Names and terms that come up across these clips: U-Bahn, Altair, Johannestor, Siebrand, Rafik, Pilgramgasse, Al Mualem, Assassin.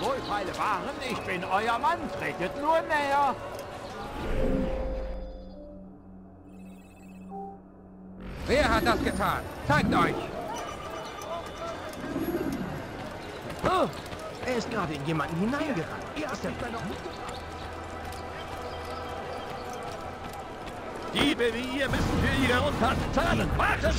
Wohlfeile Waren, ich bin euer Mann, tretet nur näher. Wer hat das getan? Zeigt euch! Oh, er ist gerade in jemanden hineingerannt. Er ist der Diebe wie ihr müssen für ihre Untaten zahlen. Wartet!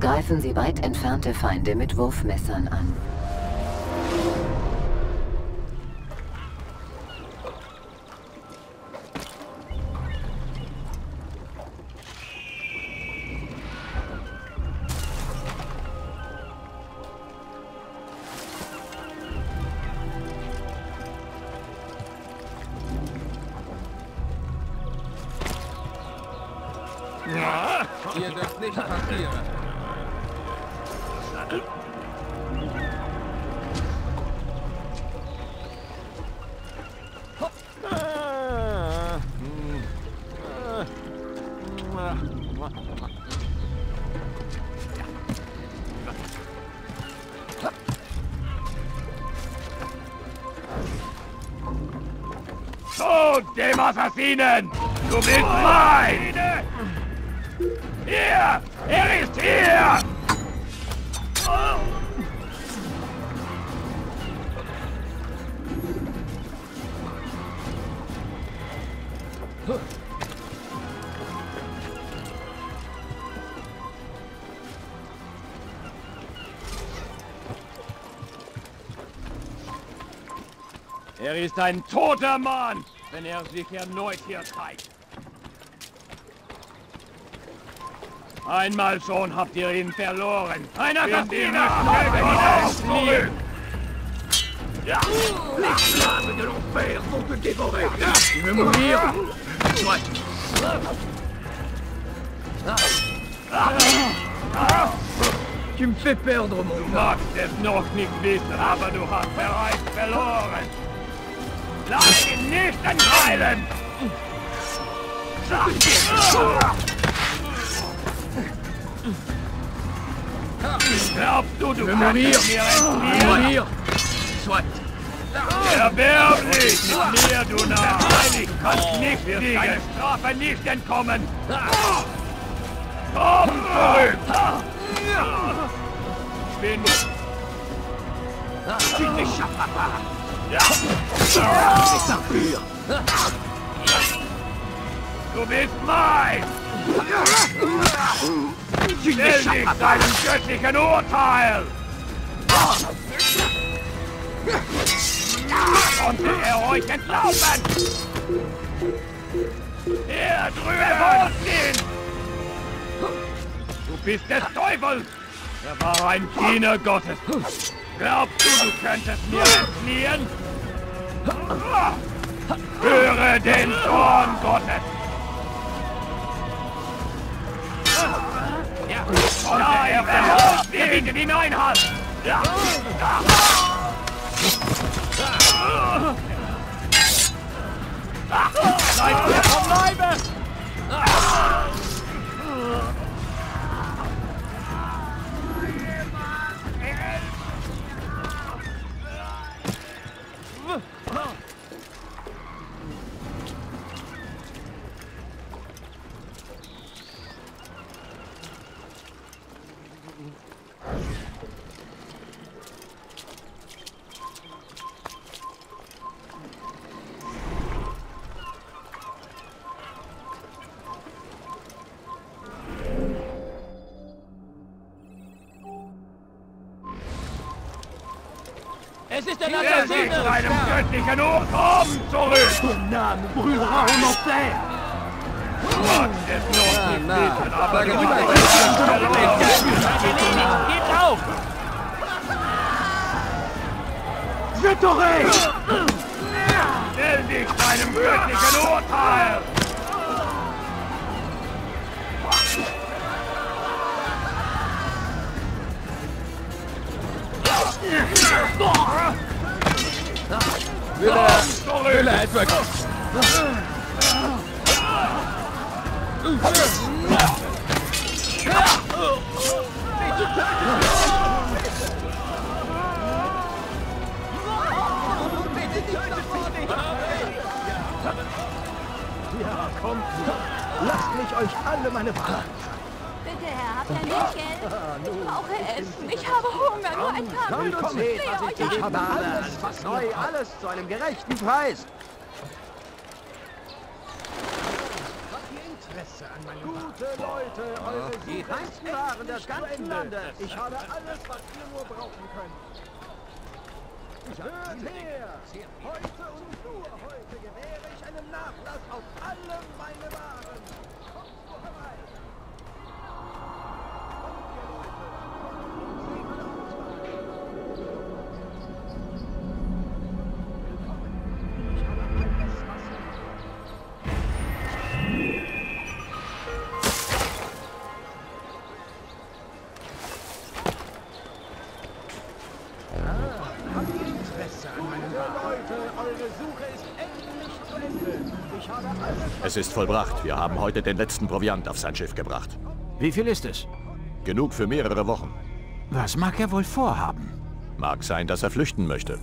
Greifen Sie weit entfernte Feinde mit Wurfmessern an. Ihr dürft nicht passieren. Dem Assassinen! Du bist mein! Hier! Er ist hier! Er ist ein toter Mann! Wenn er sich erneut hier zeigt. Einmal schon habt ihr ihn verloren. Einer kann ihn zurück! Ja! Les flammes de l'enfer vont te dévorer! Tu veux mourir? Ouais. Tu me fais perdre mon temps. Du magst es noch nicht wissen, aber du hast bereits verloren. Lass ihn nicht entweilen! Glaubst du, du kannst mir entfliehen? Erwerblich mit mir, du Narr! Ich kannst nicht fliegen! Deine Strafe nicht entkommen! Komm zurück! Ich bin... Schieß dich! Ja! Ist dafür! Du bist mein! Stell dich deinem göttlichen Urteil! Konnte er euch entlaufen? Hier drüben! Du bist des Teufels! Er war ein Diener Gottes! Glaubst du, du könntest mir entfliehen? Höre den Zorn Gottes! Und er verhört, wir bieten ihm Einhalt! Seid ihr vom Leibe! Es ist ein Assassine! In einem göttlichen Ohren zurück! Ton Name brüllera en enfer! Gott, es lohnt nicht wissen, aber du bist verloren! Gebt auf! Je t'aurai! Stell dich deinem göttlichen Urteil! Will er etwa... Ja, kommt! Lasst mich euch alle meine Fragen! Bitte, Herr, habt ihr nicht Geld? Ich brauche Essen. Ich habe Hunger. Nur ein paar Minuten. Ich habe alles, was neu, alles zu einem gerechten Preis. Gute Leute, eure Siegreichen waren des ganzen Landes. Ich habe alles, was ihr nur brauchen könnt. Hört her! Heute und nur heute gewähre ich einen Nachlass auf alle meine Waren. Kommt nur herein! Es ist vollbracht. Wir haben heute den letzten Proviant auf sein Schiff gebracht. Wie viel ist es? Genug für mehrere Wochen. Was mag er wohl vorhaben? Mag sein, dass er flüchten möchte.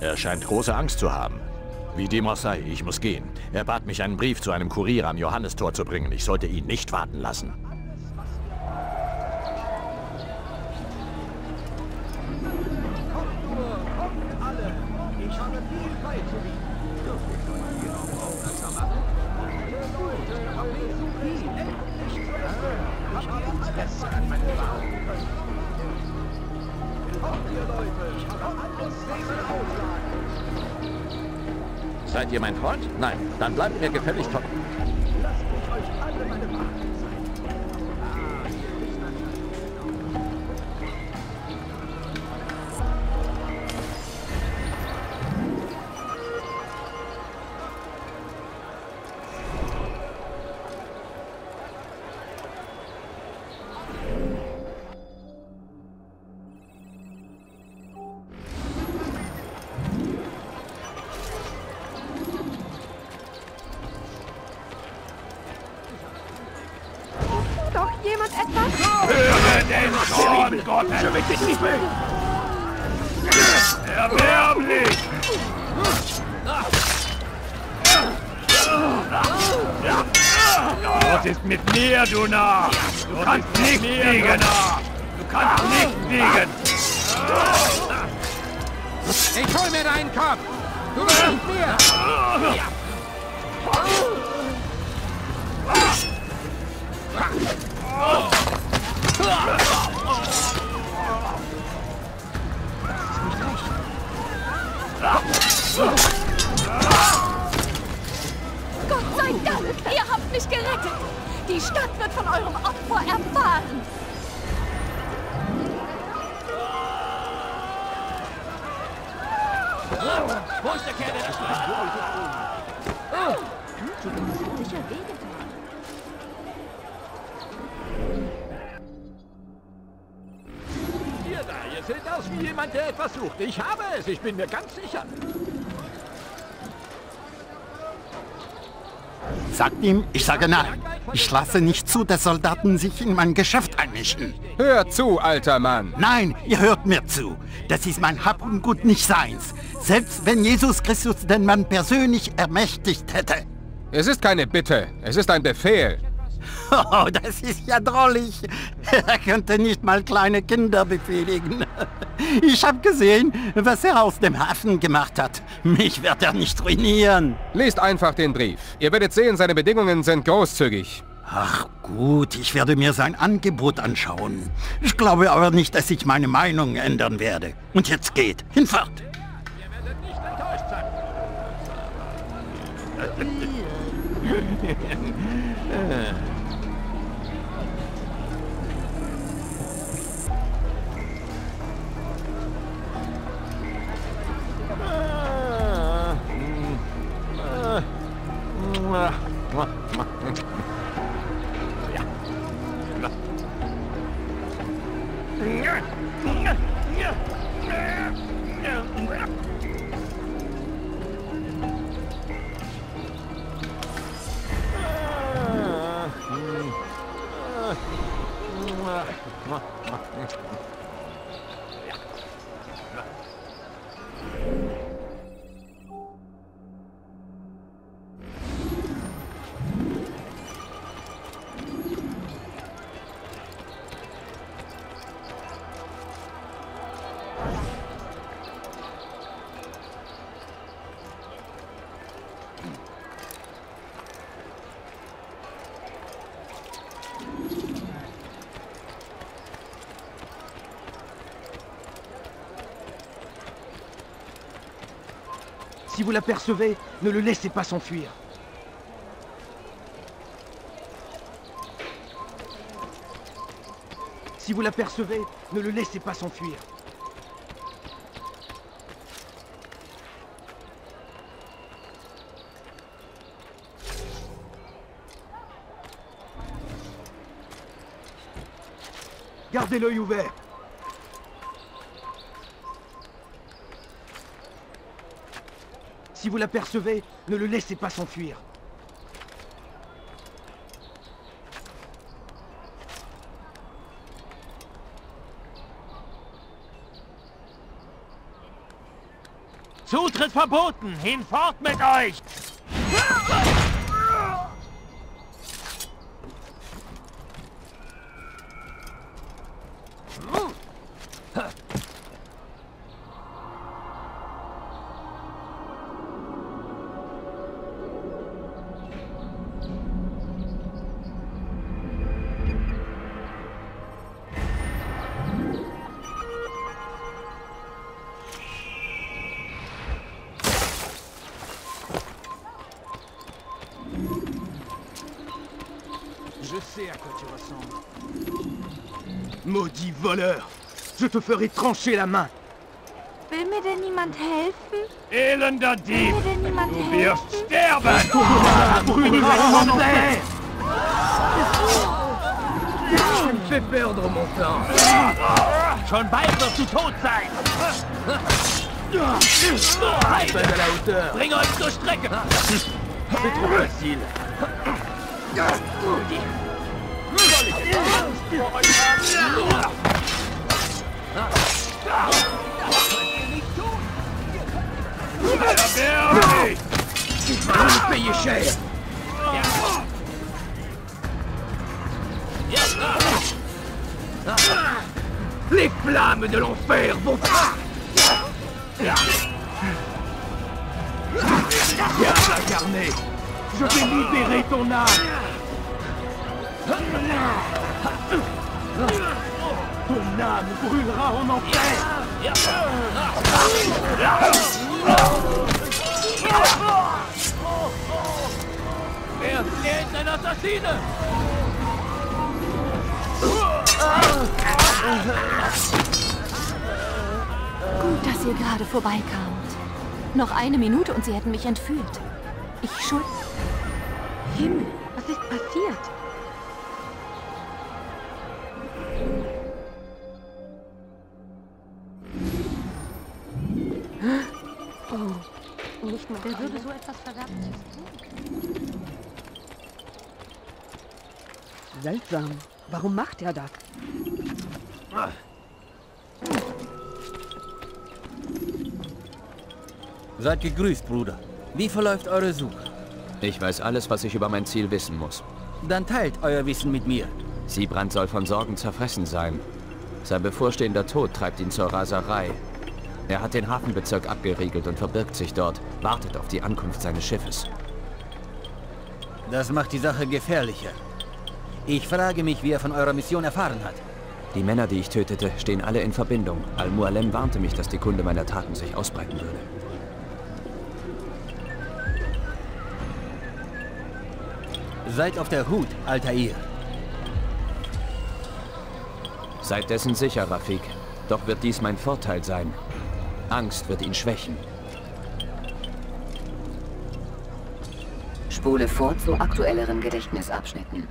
Er scheint große Angst zu haben. Wie dem auch sei, ich muss gehen. Er bat mich, einen Brief zu einem Kurier am Johannestor zu bringen. Ich sollte ihn nicht warten lassen. Seid ihr mein Freund? Nein, dann bleibt mir gefälligst trocken. Lasst mich euch alle meine Wahrheit sucht. Ich habe es, ich bin mir ganz sicher. Sagt ihm, ich sage nein. Ich lasse nicht zu, dass Soldaten sich in mein Geschäft einmischen. Hör zu, alter Mann. Nein, ihr hört mir zu. Das ist mein Hab und Gut nicht seins. Selbst wenn Jesus Christus den Mann persönlich ermächtigt hätte. Es ist keine Bitte, es ist ein Befehl. Oh, das ist ja drollig. Er könnte nicht mal kleine Kinder befehligen. Ich habe gesehen, was er aus dem Hafen gemacht hat. Mich wird er nicht ruinieren. Lest einfach den Brief. Ihr werdet sehen, seine Bedingungen sind großzügig. Ach gut, ich werde mir sein Angebot anschauen. Ich glaube aber nicht, dass ich meine Meinung ändern werde. Und jetzt geht. Hinfort. Ihr werdet nicht enttäuscht sein. Si vous l'apercevez, ne le laissez pas s'enfuir. Si vous l'apercevez, ne le laissez pas s'enfuir. Gardez l'œil ouvert. Si vous l'apercevez, ne le laissez pas s'enfuir. Zutritt verboten! Hinfort mit euch! Maudit voleur! Je te ferai trancher la main! Will mir denn niemand helfen? Elender Dieb! Du wirst sterben! Brûle mon père! Tu me fais perdre mon temps! Schon bald wirst du tot sein! Halt à la hauteur! Bring euch zur Strecke! C'est trop facile! Les flammes de l'enfer vont... Viens incarné. Je vais libérer ton âme. Ton âme brûlera en enfer. Wer fleht ein Assassine? Gut, dass ihr gerade vorbeikamt. Noch eine Minute und sie hätten mich entführt. Ich schuld... Himmel, was ist passiert? Oh, nicht mal. Der würde so etwas Verdammtes tun. Seltsam. Warum macht er das? Ah. Seid gegrüßt, Bruder. Wie verläuft eure Suche? Ich weiß alles, was ich über mein Ziel wissen muss. Dann teilt euer Wissen mit mir. Siebrand soll von Sorgen zerfressen sein. Sein bevorstehender Tod treibt ihn zur Raserei. Er hat den Hafenbezirk abgeriegelt und verbirgt sich dort, wartet auf die Ankunft seines Schiffes. Das macht die Sache gefährlicher. Ich frage mich, wie er von eurer Mission erfahren hat. Die Männer, die ich tötete, stehen alle in Verbindung. Al Mualem warnte mich, dass die Kunde meiner Taten sich ausbreiten würde. Seid auf der Hut, Altair. Seid dessen sicher, Rafik. Doch wird dies mein Vorteil sein. Angst wird ihn schwächen. Spule vor zu aktuelleren Gedächtnisabschnitten.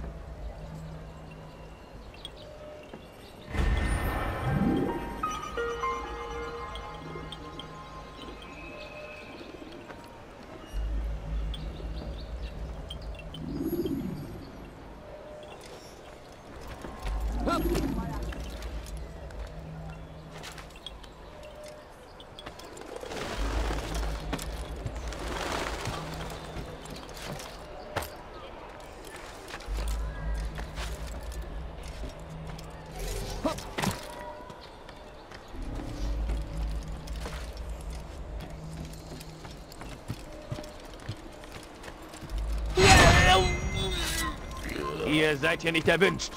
Ihr seid hier nicht erwünscht.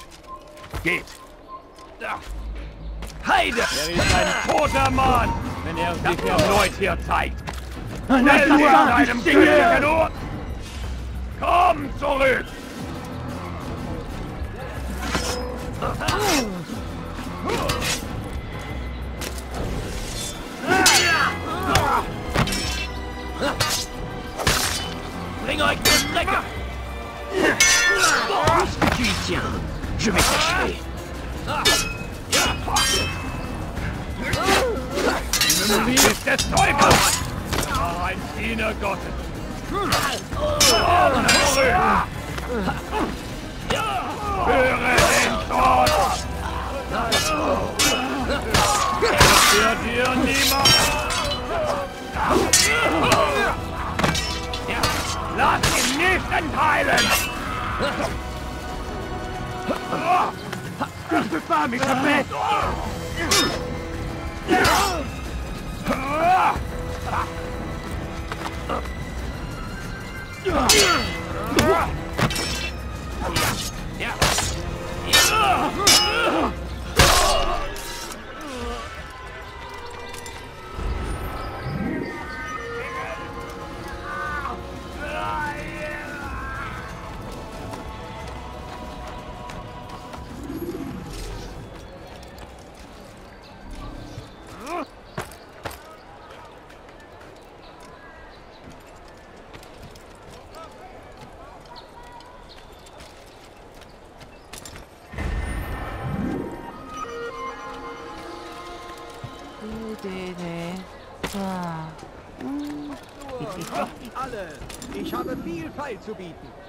Geht. Heide! Er ist ein toter Mann! Wenn er sich das Leute hier zeigt! Nein, deinem glücklichen Ort! Komm zurück! Bring euch zur Strecke! Tu y tiens, je vais t'achever. Des Teufels! ein Diener Gottes. Höre den Tod! Er wird dir niemals... Lass ihn nicht entheilen! Das befahl mich am Bett! Zu bieten.